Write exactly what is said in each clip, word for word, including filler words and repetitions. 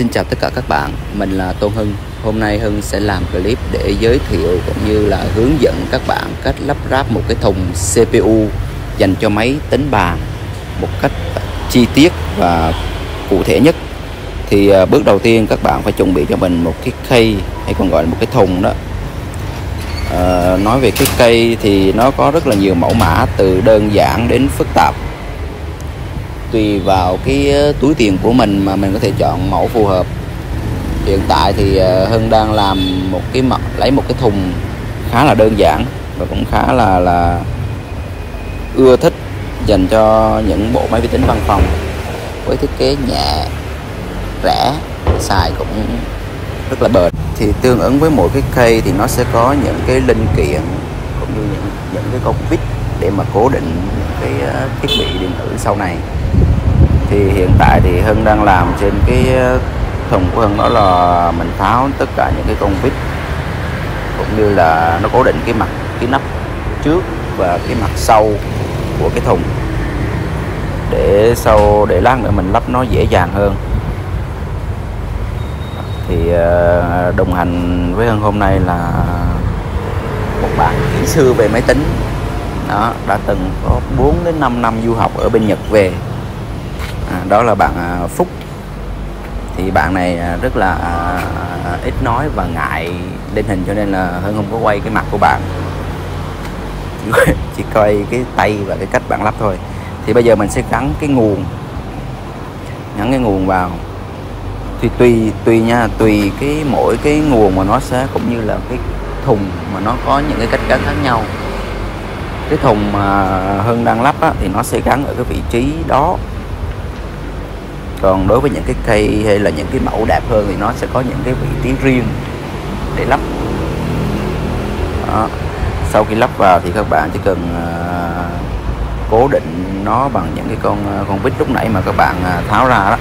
Xin chào tất cả các bạn, mình là Tôn Hưng. Hôm nay Hưng sẽ làm clip để giới thiệu cũng như là hướng dẫn các bạn cách lắp ráp một cái thùng xê pê u dành cho máy tính bàn một cách chi tiết và cụ thể nhất. Thì bước đầu tiên các bạn phải chuẩn bị cho mình một cái khay, hay còn gọi là một cái thùng đó. À, nói về cái khay thì nó có rất là nhiều mẫu mã, từ đơn giản đến phức tạp. Tùy vào cái túi tiền của mình mà mình có thể chọn mẫu phù hợp. Hiện tại thì Hưng đang làm một cái mặt lấy một cái thùng khá là đơn giản và cũng khá là là ưa thích dành cho những bộ máy vi tính văn phòng, với thiết kế nhẹ, rẻ, xài cũng rất là bền. Thì tương ứng với mỗi cái khay thì nó sẽ có những cái linh kiện cũng như những, những cái con vít để mà cố định cái thiết bị điện tử sau này. Thì hiện tại thì Hưng đang làm trên cái thùng của Hưng, đó là mình tháo tất cả những cái con vít cũng như là nó cố định cái mặt, cái nắp trước và cái mặt sau của cái thùng, để sau để lát nữa mình lắp nó dễ dàng hơn. Thì đồng hành với Hưng hôm nay là một bạn kỹ sư về máy tính đó, đã từng có bốn đến năm năm du học ở bên Nhật về. À, đó là bạn Phúc. Thì bạn này rất là ít nói và ngại lên hình, cho nên là Hưng không có quay cái mặt của bạn, chỉ coi cái tay và cái cách bạn lắp thôi. Thì bây giờ mình sẽ gắn cái nguồn gắn cái nguồn vào. Thì tùy tùy nha, tùy cái mỗi cái nguồn mà nó sẽ cũng như là cái thùng mà nó có những cái cách gắn khác nhau. Cái thùng mà Hưng đang lắp á, thì nó sẽ gắn ở cái vị trí đó. Còn đối với những cái cây hay là những cái mẫu đẹp hơn thì nó sẽ có những cái vị trí riêng để lắp đó. Sau khi lắp vào thì các bạn chỉ cần uh, cố định nó bằng những cái con con vít lúc nãy mà các bạn uh, tháo ra đó.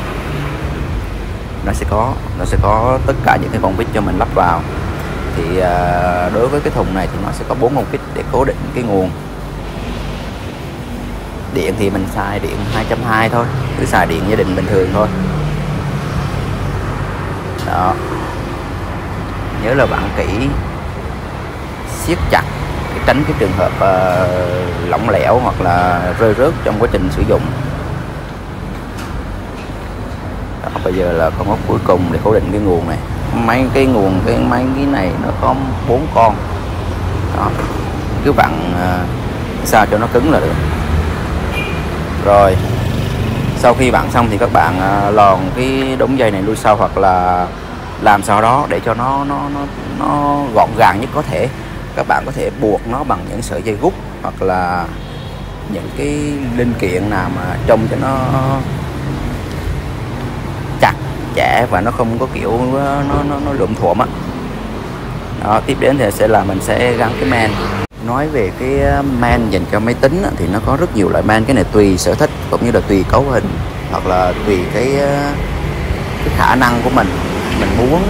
Nó sẽ có nó sẽ có tất cả những cái con vít cho mình lắp vào. Thì uh, đối với cái thùng này thì nó sẽ có bốn con vít để cố định cái nguồn. Điện thì mình xài điện hai trăm hai mươi thôi, cứ xài điện gia đình bình thường thôi đó. Nhớ là bạn kỹ siết chặt để tránh cái trường hợp uh, lỏng lẻo hoặc là rơi rớt trong quá trình sử dụng đó. Bây giờ là con ốc cuối cùng để cố định cái nguồn này. Mấy cái nguồn cái mấy cái này nó có bốn con đó. Cứ vặn uh, sao cho nó cứng là được. Rồi sau khi bạn xong thì các bạn lòn cái đống dây này lui sau, hoặc là làm sao đó để cho nó nó nó nó gọn gàng nhất có thể. Các bạn có thể buộc nó bằng những sợi dây gút hoặc là những cái linh kiện nào mà trông cho nó chặt chẽ và nó không có kiểu nó nó nó lụm thuộm á. Đó, tiếp đến thì sẽ là mình sẽ gắn cái men. Nói về cái man dành cho máy tính thì nó có rất nhiều loại man, cái này tùy sở thích cũng như là tùy cấu hình hoặc là tùy cái, cái khả năng của mình. Mình muốn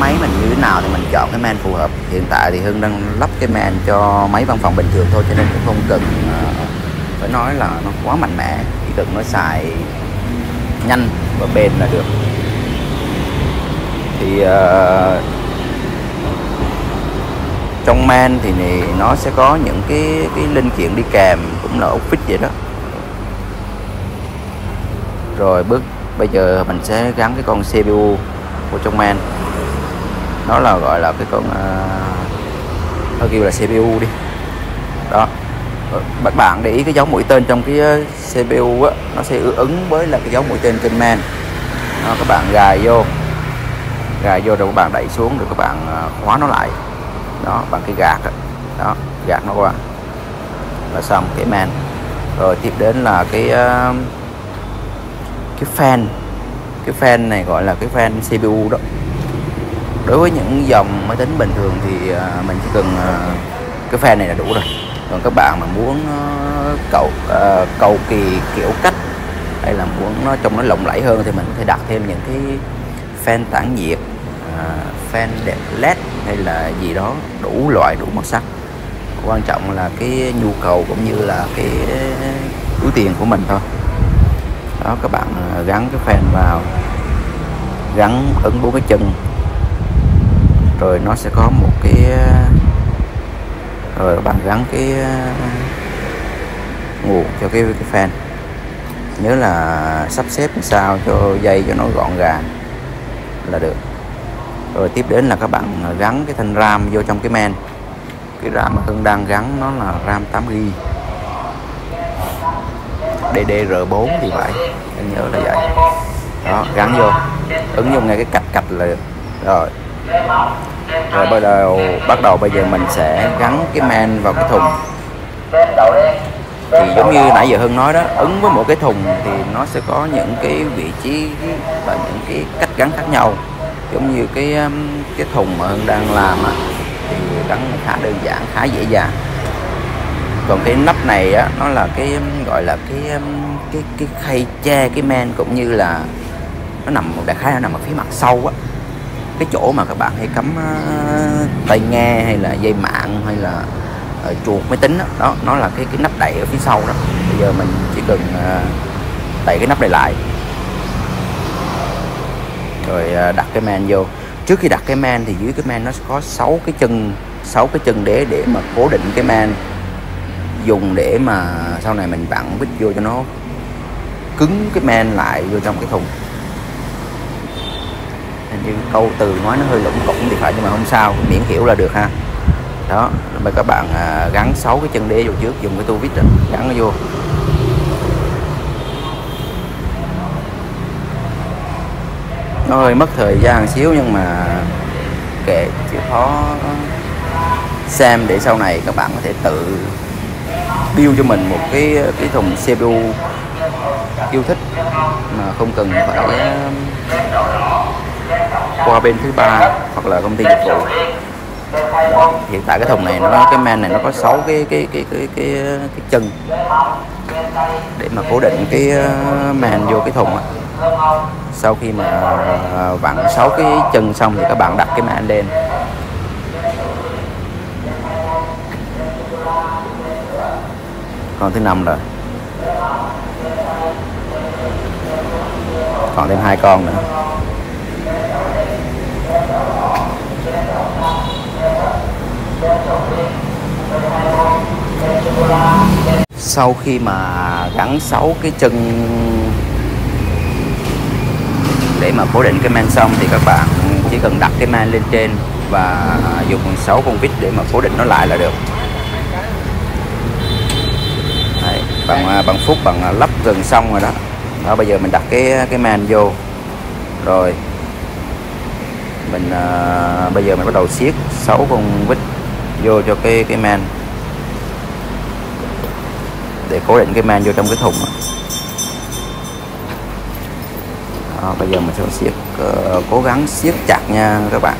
máy mình như thế nào thì mình chọn cái man phù hợp. Hiện tại thì Hưng đang lắp cái man cho máy văn phòng bình thường thôi, cho nên cũng không cần phải nói là nó quá mạnh mẽ, chỉ cần nó xài nhanh và bền là được. Thì uh, trong man thì này, nó sẽ có những cái, cái linh kiện đi kèm, cũng là ốc vít vậy đó. Rồi bước bây giờ mình sẽ gắn cái con xê pê u của trong man. Nó là gọi là cái con uh, nó kêu là xê pê u đi đó. Các bạn để ý cái dấu mũi tên trong cái xê pê u á, nó sẽ ứng với là cái dấu mũi tên trên man. Đó, các bạn gài vô gài vô rồi các bạn đẩy xuống, rồi các bạn khóa nó lại đó bằng cái gạt đó. Đó, gạt nó qua là xong cái man. Rồi tiếp đến là cái uh, cái fan cái fan này gọi là cái fan xê pê u đó. Đối với những dòng máy tính bình thường thì uh, mình chỉ cần uh, cái fan này là đủ rồi. Còn các bạn mà muốn uh, cầu uh, cầu kỳ kiểu cách hay là muốn nó trông nó lộng lẫy hơn thì mình có thể đặt thêm những cái fan tản nhiệt, fan đẹp led hay là gì đó, đủ loại đủ màu sắc. Quan trọng là cái nhu cầu cũng như là cái túi tiền của mình thôi đó. Các bạn gắn cái fan vào gắn ứng bốn cái chân, rồi nó sẽ có một cái, rồi bạn gắn cái nguồn cho cái, cái fan. Nhớ là sắp xếp sao cho dây cho nó gọn gàng là được. Rồi tiếp đến là các bạn gắn cái thanh RAM vô trong cái main. Cái RAM mà Hưng đang gắn nó là RAM tám gi-ga-bai D D R bốn thì phải, anh nhớ là vậy đó, gắn vô ứng dụng ngay cái cạch cạch là được. Rồi rồi bắt đầu bắt đầu bây giờ mình sẽ gắn cái main vào cái thùng. Thì giống như nãy giờ Hưng nói đó, ứng với một cái thùng thì nó sẽ có những cái vị trí và những cái cách gắn khác nhau. Giống như cái cái thùng mà Hưng đang làm á, thì gắn khá đơn giản, khá dễ dàng. Còn cái nắp này á, nó là cái gọi là cái cái cái khay che cái main, cũng như là nó nằm đại khái nó nằm ở phía mặt sau á, cái chỗ mà các bạn hay cắm tai nghe hay là dây mạng hay là chuột máy tính đó, đó nó là cái cái nắp đậy ở phía sau đó. Bây giờ mình chỉ cần đậy cái nắp này lại rồi đặt cái main vô. Trước khi đặt cái main thì dưới cái main nó sẽ có sáu cái chân, sáu cái chân đế để mà cố định cái main, dùng để mà sau này mình vặn vít vô cho nó cứng cái main lại vô trong cái thùng. Hình như câu từ nói nó hơi lủng củng thì phải, nhưng mà không sao, miễn hiểu là được ha. Đó, mời các bạn gắn sáu cái chân đế vô trước, dùng cái tua vít gắn nó vô. Nó hơi mất thời gian xíu nhưng mà kệ, chỉ khó xem để sau này các bạn có thể tự build cho mình một cái cái thùng xê pê u yêu thích mà không cần phải qua bên thứ ba hoặc là công ty dịch vụ. Hiện tại cái thùng này nó, cái main này nó có sáu cái cái cái cái cái cái chân để mà cố định cái main vô cái thùng á. Sau khi mà vặn sáu cái chân xong thì các bạn đặt cái main lên. Còn thứ năm rồi, còn thêm hai con nữa. Sau khi mà gắn sáu cái chân để mà cố định cái main xong thì các bạn chỉ cần đặt cái main lên trên và dùng sáu con vít để mà cố định nó lại là được. Đấy, bằng bằng Phúc bằng lắp gần xong rồi đó. Đó, bây giờ mình đặt cái cái main vô rồi mình à, bây giờ mình bắt đầu siết sáu con vít vô cho cái cái main để cố định cái main vô trong cái thùng. Đó, bây giờ mình sẽ siết, uh, cố gắng siết chặt nha các bạn,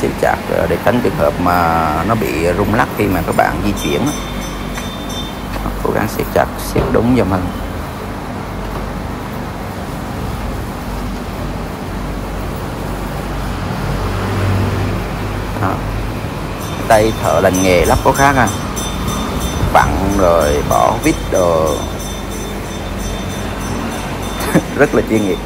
siết chặt để tránh trường hợp mà nó bị rung lắc khi mà các bạn di chuyển. Đó, cố gắng siết chặt, siết đúng giùm mình. Đó, tay thợ lành nghề lắp có khác à, vặn rồi bỏ vít đồ rất là chuyên nghiệp.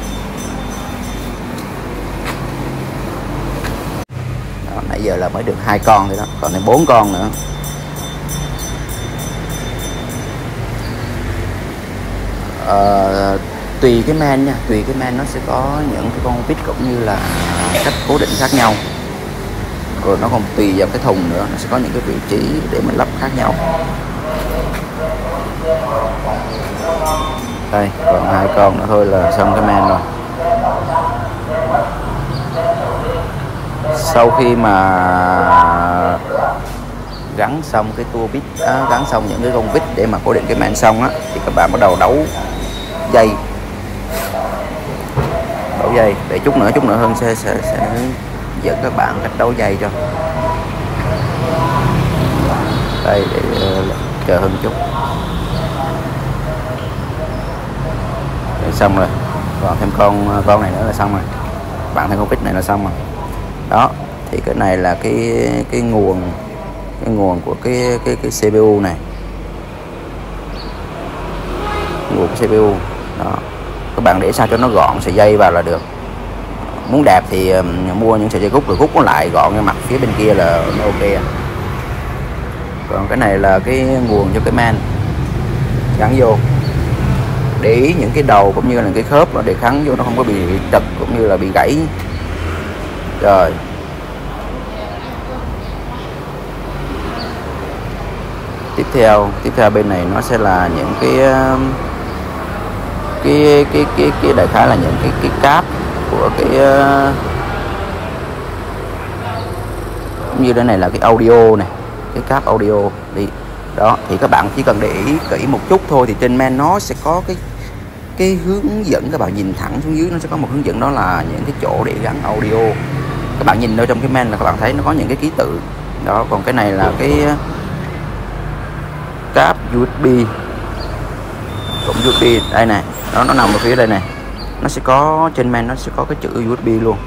Đó, nãy giờ là mới được hai con thôi đó, còn thêm bốn con nữa. À, tùy cái main nha, tùy cái main nó sẽ có những cái con vít cũng như là cách cố định khác nhau. Rồi nó còn tùy vào cái thùng nữa, nó sẽ có những cái vị trí để mình lắp khác nhau. Đây, còn hai con nữa thôi là xong cái main rồi. Sau khi mà gắn xong cái tua vít, à, gắn xong những cái con vít để mà cố định cái main xong á, thì các bạn bắt đầu đấu dây, đấu dây. Để chút nữa, chút nữa hơn sẽ sẽ, sẽ dẫn các bạn cách đấu dây cho. Đây, để chờ hơn chút. Xong rồi, còn thêm con con này nữa là xong rồi, bạn thêm con vít này là xong rồi. Đó, thì cái này là cái cái nguồn cái nguồn của cái cái cái xê pê u này, nguồn của xê pê u đó. Các bạn để sao cho nó gọn sợi dây vào là được. Muốn đẹp thì mua những sợi dây gút rồi gút nó lại gọn cái mặt phía bên kia là nó ok. Còn cái này là cái nguồn cho cái man gắn vô. Để ý những cái đầu cũng như là cái khớp để khắn vô nó không có bị trật cũng như là bị gãy. Rồi tiếp theo tiếp theo bên này nó sẽ là những cái cái cái cái, cái đại khái là những cái cái cáp của cái cũng như đây này là cái audio này, cái cáp audio đi đó. Thì các bạn chỉ cần để ý kỹ một chút thôi thì trên men nó sẽ có cái cái hướng dẫn, các bạn nhìn thẳng xuống dưới nó sẽ có một hướng dẫn, đó là những cái chỗ để gắn audio. Các bạn nhìn ở trong cái men là các bạn thấy nó có những cái ký tự đó. Còn cái này là cái cáp u ét bê, cổng u ét bê đây này, nó nó nằm ở phía đây này, nó sẽ có trên men nó sẽ có cái chữ u ét bê luôn.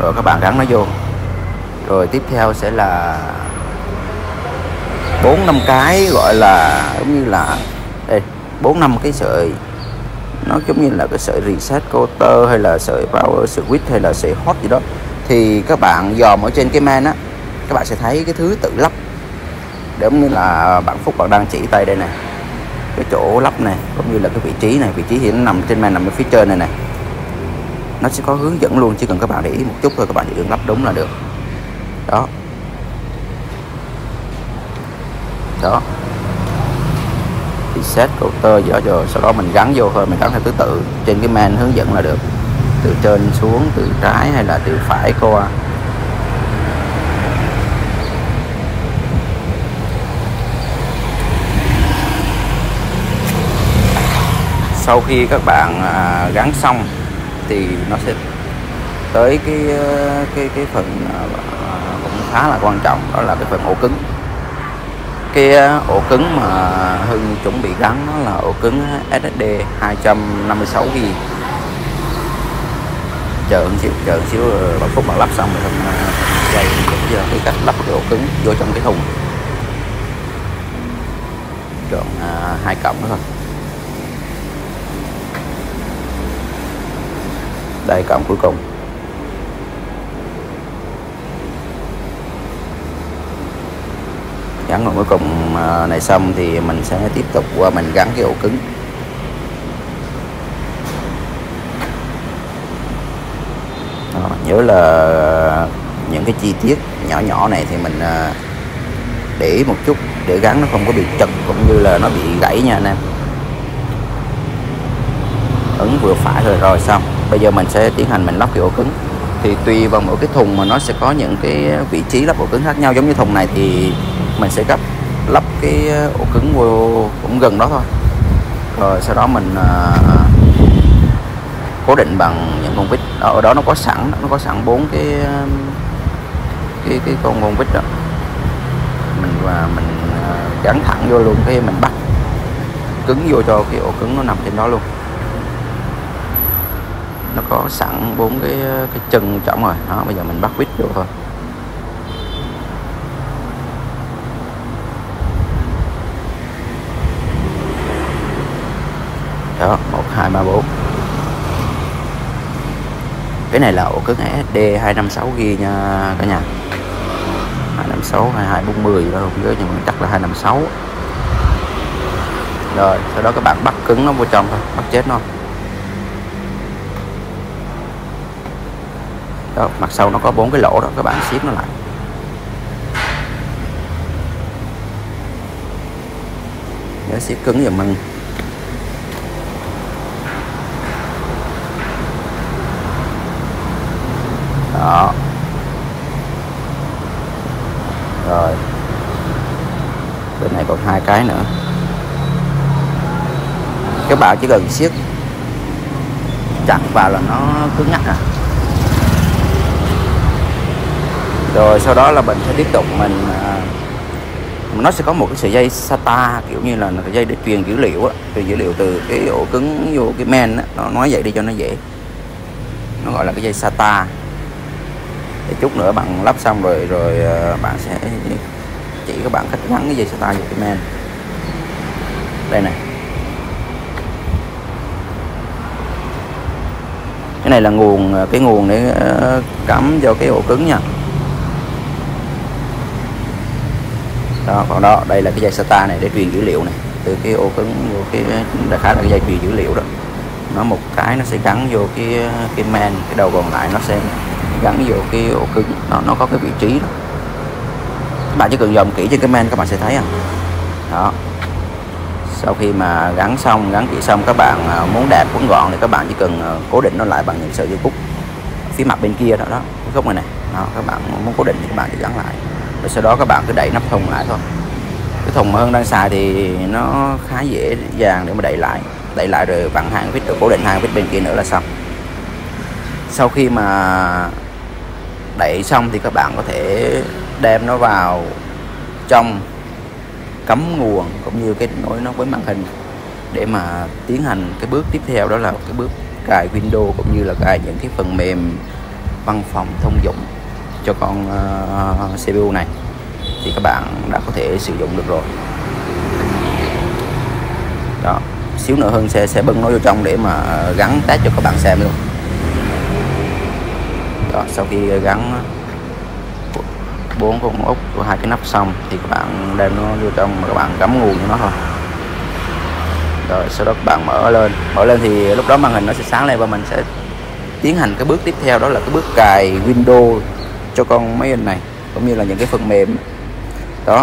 Rồi các bạn gắn nó vô. Rồi tiếp theo sẽ là bốn năm cái gọi là giống như là đây, bốn năm cái sợi nó giống như là cái sợi reset cotter hay là sợi power switch hay là sợi hot gì đó. Thì các bạn dòm ở trên cái men á, các bạn sẽ thấy cái thứ tự lắp. Giống như là bạn Phúc bạn đang chỉ tay đây này, cái chỗ lắp này cũng như là cái vị trí này, vị trí thì nó nằm trên màn nằm ở phía trên này này, nó sẽ có hướng dẫn luôn, chỉ cần các bạn để ý một chút thôi, các bạn chỉ cần lắp đúng là được đó. Đó thì set router dở rồi, sau đó mình gắn vô thôi, mình gắn theo thứ tự trên cái màn hướng dẫn là được, từ trên xuống, từ trái hay là từ phải qua. Sau khi các bạn gắn xong thì nó sẽ tới cái cái cái phần cũng khá là quan trọng, đó là cái phần ổ cứng. Cái ổ cứng mà Hưng chuẩn bị gắn nó là ổ cứng ét ét đê hai trăm năm mươi sáu gi-ga-bai. Chờ một xíu, chờ một xíu bạn Phúc bạn lắp xong rồi dạy giờ cái cách lắp cái ổ cứng vô trong cái thùng. Còn hai cọng nữa thôi. Đây cổng cuối cùng. Gắn cổng cuối cùng này xong thì mình sẽ tiếp tục qua mình gắn cái ổ cứng. Đó, nhớ là những cái chi tiết nhỏ nhỏ này thì mình để ý một chút để gắn nó không có bị trật cũng như là nó bị gãy nha anh em. Ấn vừa phải rồi rồi xong. Bây giờ mình sẽ tiến hành mình lắp cái ổ cứng. Thì tùy vào mỗi cái thùng mà nó sẽ có những cái vị trí lắp ổ cứng khác nhau. Giống như thùng này thì mình sẽ gấp lắp cái ổ cứng vô cũng gần đó thôi. Rồi sau đó mình uh, cố định bằng những con vít. Ở đó nó có sẵn, nó có sẵn bốn cái cái cái con con vít đó. Mình và uh, mình uh, gắn thẳng vô luôn, cái mình bắt cứng vô cho cái ổ cứng nó nằm trên đó luôn. Nó có sẵn bốn cái cái chân trỏng rồi đó, bây giờ mình bắt vít vô thôi. Đó, một hai ba bốn. Cái này là ổ cứng ét ét đê hai trăm năm mươi sáu gi-ga-bai nha cả nhà. hai năm sáu hai hai bốn không đâu, không nhớ nhưng mà chắc là hai năm sáu. Rồi, sau đó các bạn bắt cứng nó vô trong thôi, bắt chết nó. Đó, mặt sau nó có bốn cái lỗ đó, các bạn xiết nó lại. Nhớ xiết cứng giùm mình. Đó. Rồi. Bên này còn hai cái nữa. Các bạn chỉ cần siết chặt vào là nó cứng ngắc à. Rồi sau đó là mình sẽ tiếp tục mình nó sẽ có một cái sợi dây SATA kiểu như là sợi dây để truyền dữ liệu á, truyền dữ liệu từ cái ổ cứng vô cái main á, nó nói vậy đi cho nó dễ. Nó gọi là cái dây SATA. Để chút nữa bạn lắp xong rồi rồi bạn sẽ chỉ các bạn cách gắn cái dây SATA vô cái main. Đây này. Cái này là nguồn, cái nguồn để cắm vô cái ổ cứng nha. Đó, còn đó, đây là cái dây SATA này để truyền dữ liệu này từ cái ổ cứng vô cái, đại khái là cái dây truyền dữ liệu đó. Nó một cái nó sẽ gắn vô cái cái man, cái đầu còn lại nó sẽ gắn vô cái ổ cứng, nó nó có cái vị trí đó. Các bạn chỉ cần dòm kỹ trên cái man các bạn sẽ thấy à. Đó. Sau khi mà gắn xong, gắn kỹ xong, các bạn muốn đẹp muốn gọn thì các bạn chỉ cần cố định nó lại bằng những sợi dây cúc phía mặt bên kia đó, đó cái góc này này. Đó, các bạn muốn cố định thì các bạn chỉ gắn lại. Rồi sau đó các bạn cứ đẩy nắp thùng lại thôi. Cái thùng mà Hưng đang xài thì nó khá dễ dàng để mà đẩy lại. Đẩy lại rồi vặn hàng vít, rồi cố định hàng vít bên kia nữa là xong. Sau khi mà đẩy xong thì các bạn có thể đem nó vào trong cắm nguồn cũng như kết nối nó với màn hình để mà tiến hành cái bước tiếp theo, đó là cái bước cài Windows cũng như là cài những cái phần mềm văn phòng thông dụng cho con uh, xê pê u này. Thì các bạn đã có thể sử dụng được rồi. Đó, xíu nữa hơn sẽ sẽ bưng nó vô trong để mà gắn test cho các bạn xem luôn. Đó, sau khi gắn bốn con ốc của hai cái nắp xong thì các bạn đem nó vô trong mà các bạn cắm nguồn cho nó thôi. Rồi sau đó các bạn mở lên, mở lên thì lúc đó màn hình nó sẽ sáng lên và mình sẽ tiến hành cái bước tiếp theo, đó là cái bước cài Windows cho con máy in này cũng như là những cái phần mềm đó.